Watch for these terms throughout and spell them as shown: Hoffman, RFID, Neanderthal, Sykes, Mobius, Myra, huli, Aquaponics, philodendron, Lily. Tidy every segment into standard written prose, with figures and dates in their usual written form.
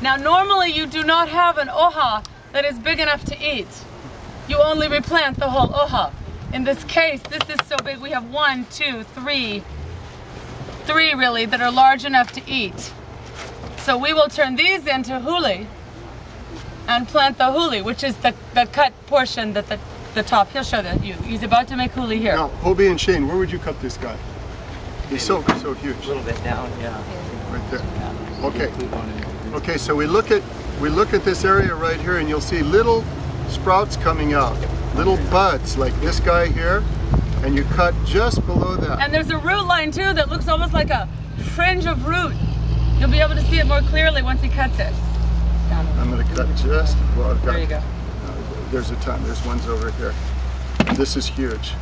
Now normally you do not have an oha that is big enough to eat. You only replant the whole oha. In this case, this is so big, we have one, two, three really that are large enough to eat. So we will turn these into huli and plant the huli, which is the cut portion that the top. He'll show that you. He's about to make huli here. Now, Hobie and Shane, where would you cut this guy? He's so huge. A little bit down, yeah. Right there. Okay. Okay, so we look at this area right here, and you'll see little sprouts coming out, little buds like this guy here, and you cut just below that. And there's a root line too that looks almost like a fringe of root. You'll be able to see it more clearly once he cuts it. I'm going to cut just, well, I've got, there you go. There's a ton, there's ones over here. This is huge.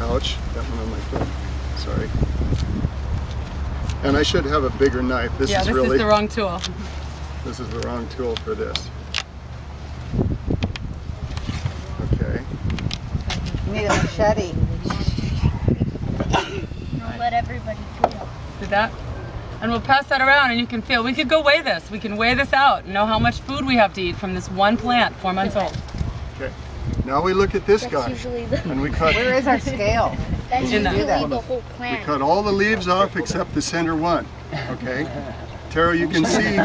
Ouch, that one on my foot, sorry. And I should have a bigger knife. This is really, this is the wrong tool. This is the wrong tool for this. Okay. You need a machete. Don't let everybody feel. See that? And we'll pass that around and you can feel. We could go weigh this. We can weigh this out and know how much food we have to eat from this one plant, 4 months old. Okay. Now we look at this guy. And we cut. Where is our scale? That's usually the whole plant. We cut all the leaves off except the center one. Okay. Tara, you can see.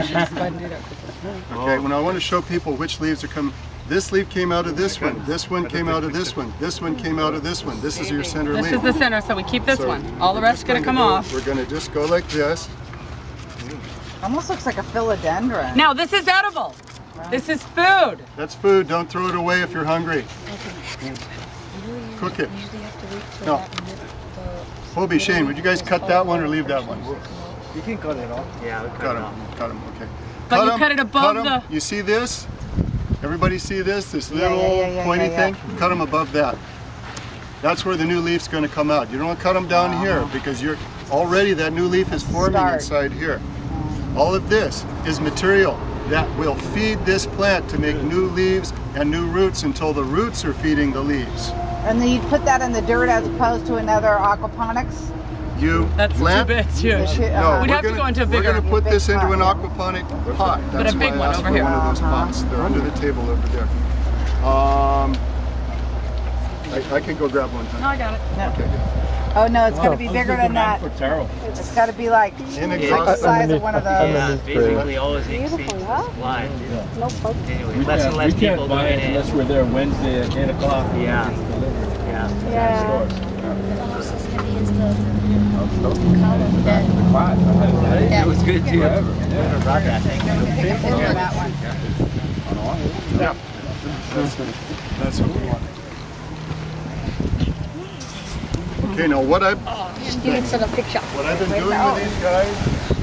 Okay, when I want to show people which leaves are coming. This leaf came out of this one. This one came out of this one. This one came out of this one. This is your center leaf. This is the center, so we keep this one. All the rest is going to come off. We're going to just go like this. Almost looks like a philodendron. Now this is edible. Right. This is food. That's food. Don't throw it away if you're hungry. Okay. Cook it. No. Hobie, Shane, would you guys cut that one or leave that one? You can cut it off. Yeah, we cut them. Cut them. Okay. But you cut it above the. You see this? Everybody see this? This little pointy thing. Cut them above that. That's where the new leaf's going to come out. You don't want to cut them down here because you're already that new leaf is forming inside here. All of this is material that will feed this plant to make new leaves and new roots until the roots are feeding the leaves. And then you put that in the dirt as opposed to another aquaponics? That's plant, too big. Huge. No, we'd have to go into a bigger. We're going to put this into an aquaponic pot. That's but a big one over here. One of those pots. They're under the table over there. I can go grab one. Time. No, I got it. No. Okay. Oh no, it's going to be bigger than that. It's got to be like the size of one of those. Yeah, basically all is 8 feet wide. No bugs. Anyway, less and less people buy it unless we're there Wednesday at 8 o'clock. Yeah. Yeah. Almost as heavy as the column. It was good too. I think. That one. Yeah. That's what we want. Okay, now what I've been doing with these guys